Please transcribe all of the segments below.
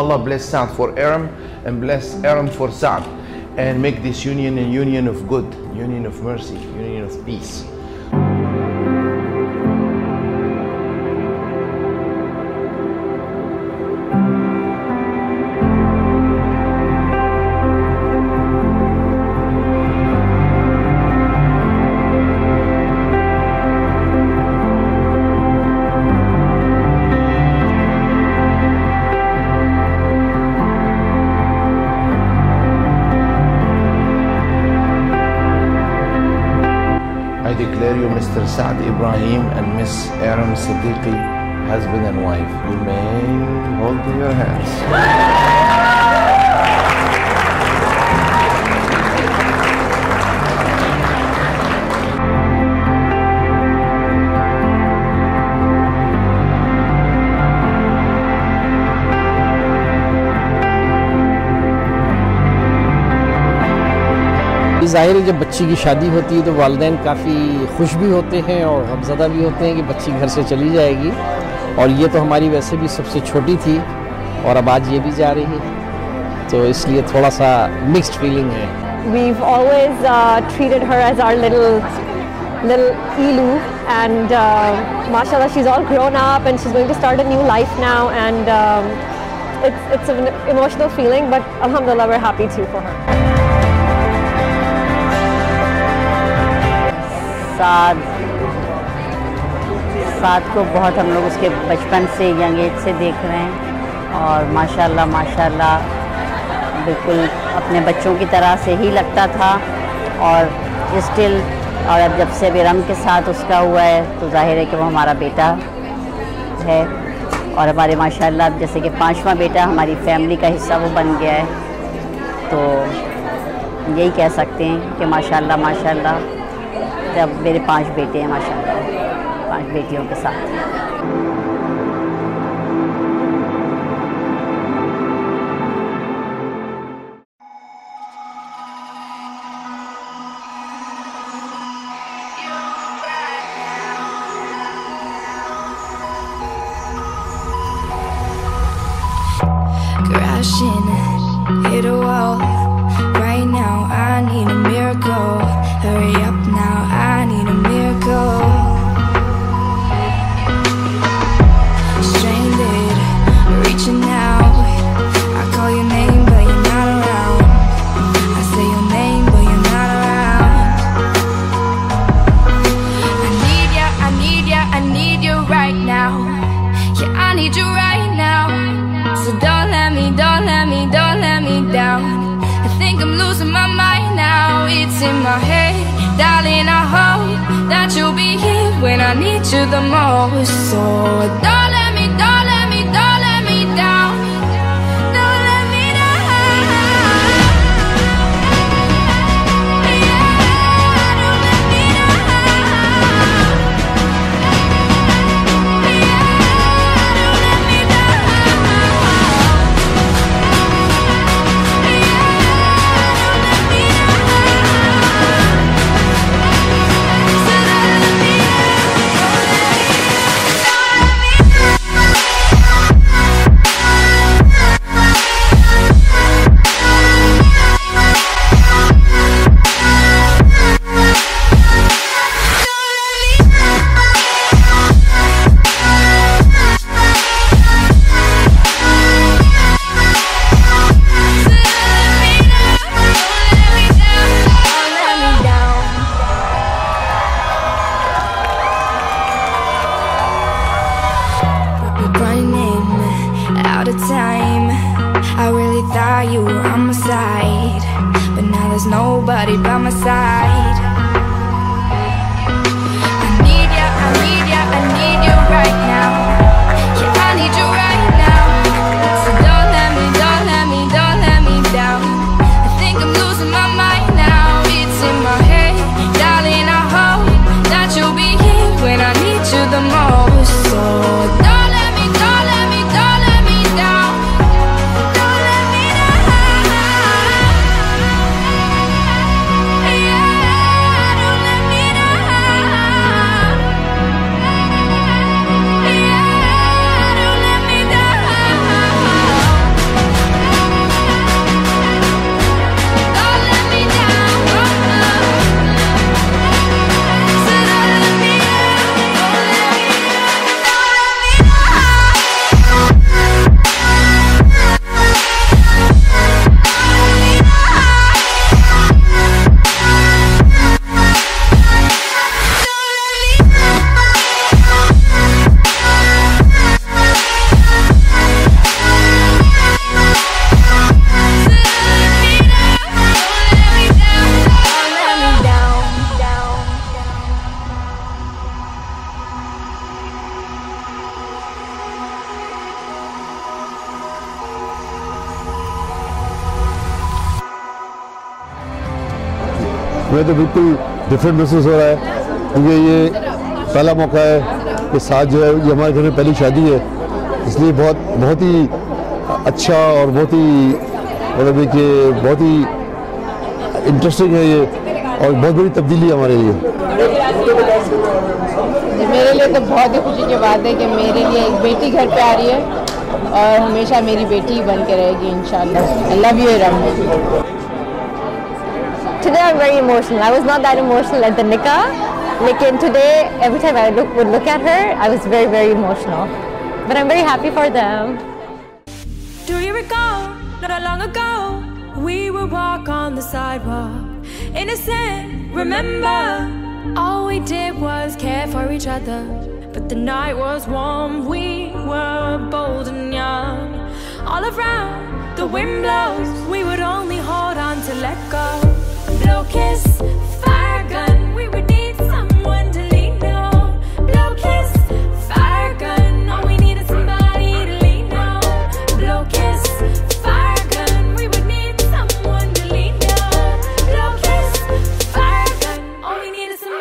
Allah bless Saad for Erum and bless Erum for Saad, and make this union a union of good, union of mercy, union of peace. I declare you Mr. Saad Ibrahim and Miss Erum Siddiqui, husband and wife. You may hold your hands. ज़ाहिर है जब बच्ची की शादी होती है तो वालदैन काफ़ी खुश भी होते हैं और हमज़दा भी होते हैं कि बच्ची घर से चली जाएगी, और ये तो हमारी वैसे भी सबसे छोटी थी और अब आज ये भी जा रही है, तो इसलिए थोड़ा सा मिक्स्ड फीलिंग है। We've always treated her as our little Elu, and mashallah she's all grown up and she's going to start a new life now, and it's an emotional feeling, but alhamdulillah we're happy too for her. साद को बहुत हम लोग उसके बचपन से young age से देख रहे हैं, और माशाल्लाह माशाल्लाह बिल्कुल अपने बच्चों की तरह से ही लगता था और स्टिल, और अब जब से एरम के साथ उसका हुआ है तो जाहिर है कि वो हमारा बेटा है, और हमारे माशाल्लाह जैसे कि 5वां बेटा हमारी फैमिली का हिस्सा वो बन गया है, तो यही कह सकते हैं कि माशाल्लाह माशाल्लाह जब मेरे 5 बेटे हैं माशाल्लाह 5 बेटियों के साथ। I need you the most, so don't let me down, don't let me down, yeah, don't let me down, yeah, don't let me down, yeah, don't let me down, so don't let me down. Yeah. मैं तो बिल्कुल different महसूस हो रहा है क्योंकि ये पहला मौका है कि साथ जो है ये हमारे घर में पहली शादी है, इसलिए बहुत ही अच्छा और बहुत ही मतलब कि बहुत ही इंटरेस्टिंग है ये और बहुत बड़ी तब्दीली हमारे लिए। मेरे लिए तो बहुत ही खुशी की बात है कि मेरे लिए एक बेटी घर पे आ रही है और हमेशा मेरी बेटी ही बन के रहेगी इंशाल्लाह। I love you Eram. Today I'm very emotional. I was not that emotional at the nikah, लेकिन today every time I would look at her, I was very emotional. But I'm very happy for them. Do you recall? Not long ago, we would walk on the sidewalk, innocent. Remember, all we did was care for each other. But the night was warm, we were bold and young. All around, the wind blows, we would only hold on to let go. Blow kiss, fire gun, we would need someone to lean on. Blow kiss, fire gun, all we need is somebody to lean on. Blow kiss, fire gun, we would need someone to lean on. Blow kiss, fire gun, all we need is somebody.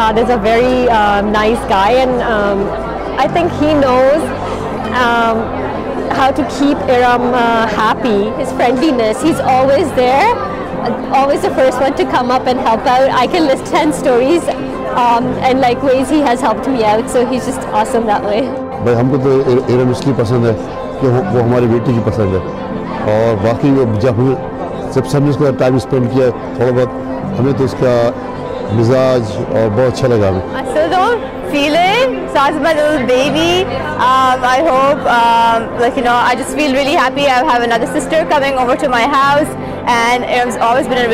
Saad is a very nice guy, and I think he knows how to keep Erum happy. His friendliness, he's always there, always the first one to come up and help out. I can list 10 stories and like ways he has helped me out, so he's just awesome that way. भाई हमको तो एरम इसलिए पसंद है कि वो हमारी बेटी की पसंद है और बाकी जब हमने उसके साथ टाइम स्पेंड किया थोड़ा बहुत हमें तो उसका मिजाज और बहुत अच्छा लगा। I still don't feel it. Saad's my little baby. I hope, like you know, I just feel really happy. I have another sister coming over to my house, and Erum's always been a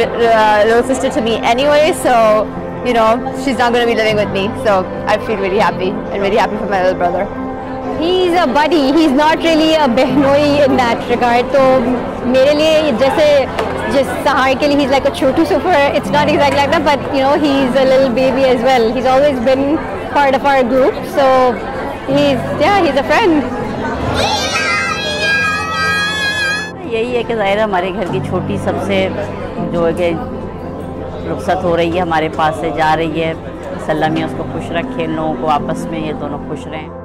little sister to me anyway. So, you know, she's not going to be living with me. So I feel really happy and really happy for my little brother. He's a buddy. He's not really a behnoi in that regard. So, मेरे लिए जैसे he's like a chotu super. It's not exactly like that, but you know, he's a little baby as well. He's always been part of our group, so he's a friend. यही है कि ज़ाहिर हमारे घर की छोटी सबसे जो कि रुखसत हो रही है हमारे पास से जा रही है, सल्लम उसको खुश रखे, इन लोगों को आपस में ये दोनों खुश रहें।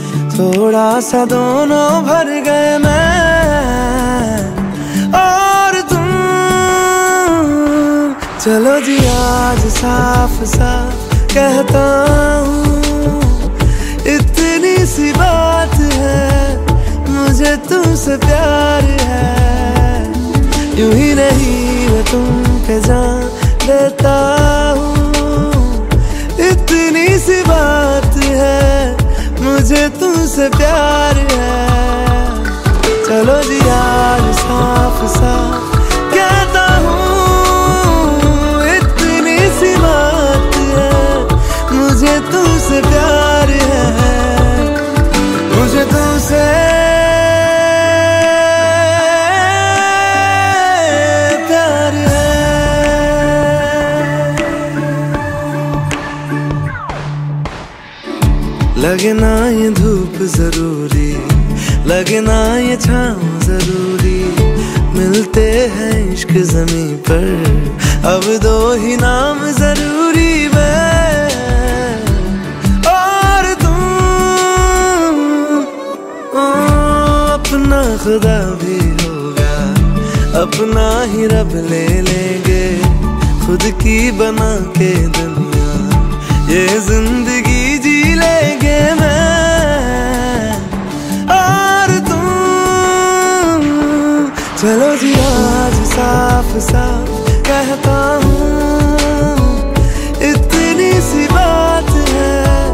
थोड़ा सा दोनों भर गए। मैं और तुम चलो जी आज साफ साफ कहता हूँ, इतनी सी बात है मुझे तुमसे प्यार है। यूं ही नहीं मैं तुम पे जान देता हूँ, इतनी सी बात है मुझे तुमसे प्यार है। चलो जी आज साफ साफ लगना ये धूप जरूरी, लगना ये छाँव जरूरी, मिलते हैं इश्क जमीन पर अब दो ही नाम जरूरी। मैं और तुम अपना खुदा भी होगा, अपना ही रब ले लेंगे, खुद की बना के दुनिया ये जिंदगी जी लेंगे। चलो जी आज साफ साफ कहता हूँ, इतनी सी बात है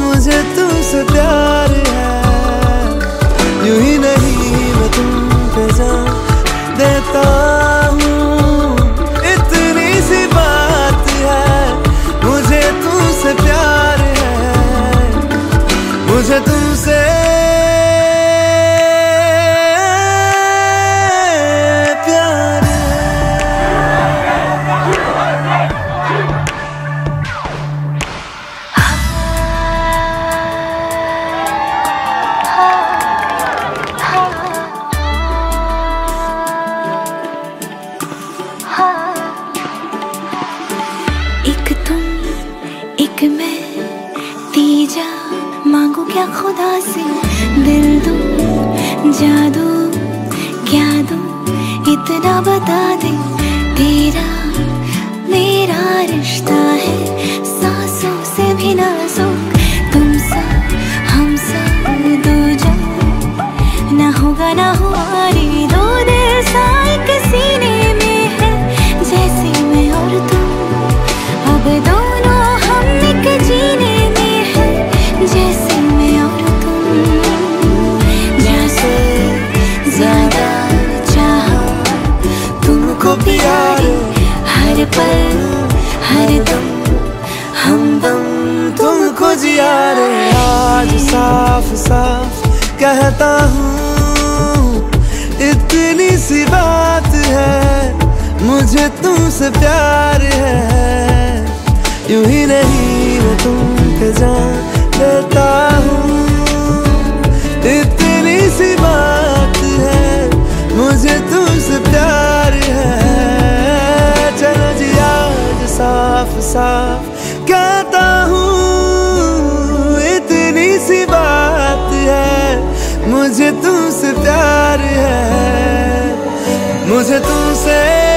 मुझे तुमसे प्यार है। यूं ही नहीं मैं तुम पे जान देता हूँ, इतनी सी बात है मुझे तुमसे प्यार है, मुझे तुमसे मांगू क्या खुदा से, दिल दूं जादू क्या दूं, इतना बता दे तेरा मेरा रिश्ता है सांसों से भी नाजुक। तुम सा हम सा दो जा ना होगा ना हुआ रे, दो दिल सा एक सीने में है जैसे मैं और तुम, अब दोनों हम एक जीने में है जैसे प्यार। हर पल हर दम हम दम तुमको जिया रहे। आज साफ साफ कहता हूँ, इतनी सी बात है मुझे तुमसे प्यार है। यूं ही नहीं मैं तुम पे जान देता हूँ, इतनी सी बात है मुझे तुमसे प्यार है। चलो जी आज साफ साफ कहता हूँ, इतनी सी बात है मुझे तुमसे प्यार है, मुझे तुमसे।